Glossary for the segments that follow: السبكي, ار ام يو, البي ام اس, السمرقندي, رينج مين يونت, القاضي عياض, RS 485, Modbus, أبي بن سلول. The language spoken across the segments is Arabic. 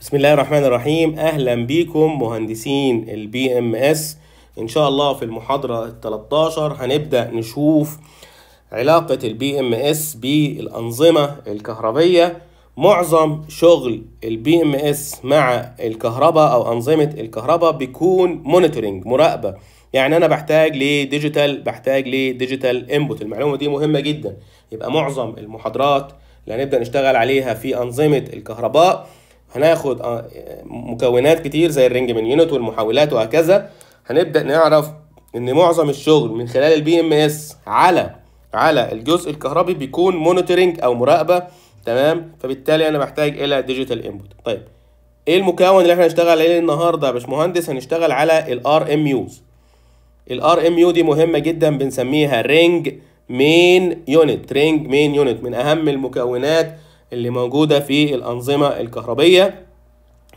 بسم الله الرحمن الرحيم. اهلا بيكم مهندسين البي ام اس. ان شاء الله في المحاضره 13 هنبدا نشوف علاقه البي ام اس بالانظمه الكهربيه. معظم شغل البي ام اس مع الكهرباء او انظمه الكهرباء بيكون مونيتورنج، مراقبه. يعني انا بحتاج لديجيتال، بحتاج لديجيتال انبوت. المعلومه دي مهمه جدا. يبقى معظم المحاضرات اللي هنبدا نشتغل عليها في انظمه الكهرباء هناخد مكونات كتير زي الرينج مين يونت والمحولات وهكذا. هنبدأ نعرف ان معظم الشغل من خلال البي ام اس على الجزء الكهربي بيكون مونيتورنج او مراقبة، تمام؟ فبالتالي انا بحتاج الى ديجيتال انبوت. طيب ايه المكون اللي احنا هنشتغل عليه النهارده يا باشمهندس؟ هنشتغل على الار ام يوز. الار ام يو دي مهمة جدا، بنسميها رينج مين يونت. رينج مين يونت من اهم المكونات اللي موجودة في الأنظمة الكهربية،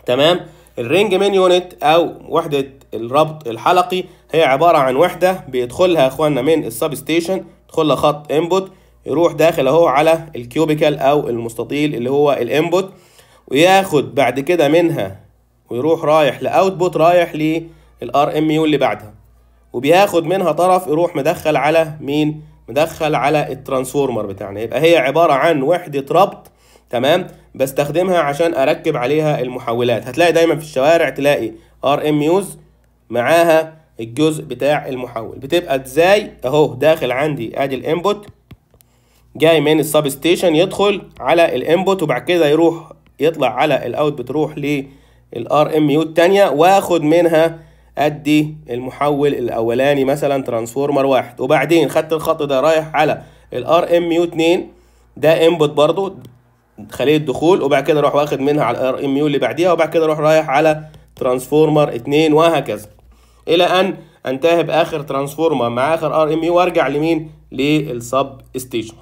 تمام؟ الرينج مين يونت أو وحدة الربط الحلقي هي عبارة عن وحدة بيدخلها يا إخوانا من السبستيشن، يدخلها خط إنبوت يروح داخل أهو على الكيوبيكال أو المستطيل اللي هو الإنبوت، وياخد بعد كده منها ويروح رايح لأوتبوت، رايح للآر إم يو اللي بعدها، وبياخد منها طرف يروح مدخل على مين؟ مدخل على الترانسفورمر بتاعنا. يبقى هي عبارة عن وحدة ربط، تمام؟ بستخدمها عشان اركب عليها المحولات. هتلاقي دايما في الشوارع تلاقي ار ام يوز معاها الجزء بتاع المحول. بتبقى ازاي؟ اهو داخل عندي ادي الانبوت جاي من السبستيشن، يدخل على الانبوت وبعد كده يروح يطلع على الاوت، بتروح للار ام يو الثانيه واخد منها ادي المحول الاولاني مثلا ترانسفورمر واحد، وبعدين خدت الخط ده رايح على الار ام يو 2 ده انبوت برضو خليه الدخول، وبعد كده اروح واخد منها على الار ام يو اللي بعديها، وبعد كده اروح رايح على ترانسفورمر 2 وهكذا الى ان انتهي باخر ترانسفورمر مع اخر ار ام يو وارجع لمين؟ للسب ستيشن.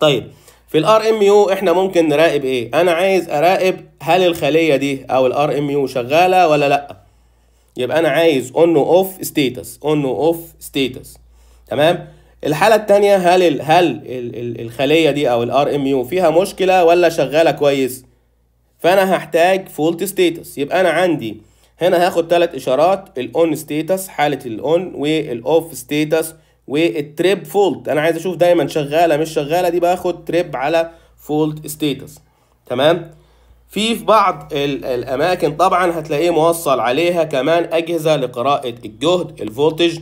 طيب في الار ام يو احنا ممكن نراقب ايه؟ انا عايز اراقب هل الخليه دي او الار ام يو شغاله ولا لا. يبقى انا عايز اون اوف ستيتس، اون اوف ستيتس، تمام؟ الحاله الثانيه هل الخليه دي او الار ام يو فيها مشكله ولا شغاله كويس؟ فانا هحتاج فولت ستيتس. يبقى انا عندي هنا هاخد ثلاث اشارات، الاون ستيتس حاله الاون، والاوف ستيتس، والتريب فولت. انا عايز اشوف دايما شغاله مش شغاله، دي باخد تريب على فولت ستيتس، تمام؟ في بعض الاماكن طبعا هتلاقيه موصل عليها كمان اجهزه لقراءه الجهد، الفولتج،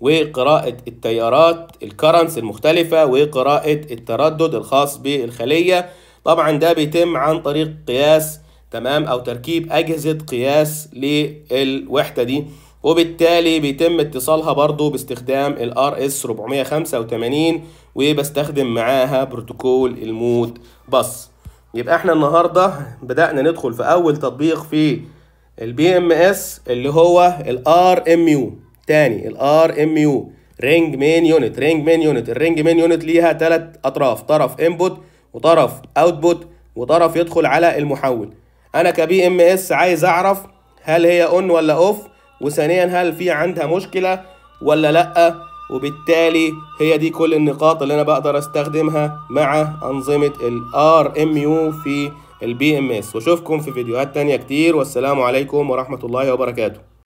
وقراءه التيارات، الكرنس المختلفه، وقراءه التردد الخاص بالخليه. طبعا ده بيتم عن طريق قياس، تمام، او تركيب اجهزه قياس للوحده دي، وبالتالي بيتم اتصالها برضو باستخدام ال RS 485 وبستخدم معاها بروتوكول المود باص. يبقى احنا النهارده بدأنا ندخل في أول تطبيق في البي ام اس اللي هو الار ام يو. تاني الار ام يو رينج مين يونت. رينج مين يونت، الرينج مين يونت ليها ثلاث أطراف، طرف انبوت وطرف اوتبوت وطرف يدخل على المحول. أنا كبي ام اس عايز أعرف هل هي اون ولا اوف، وثانيا هل في عندها مشكلة ولا لأ، وبالتالي هي دي كل النقاط اللي انا بقدر استخدمها مع انظمة الار ام يو في البي ام اس. واشوفكم في فيديوهات تانية كتير، والسلام عليكم ورحمة الله وبركاته.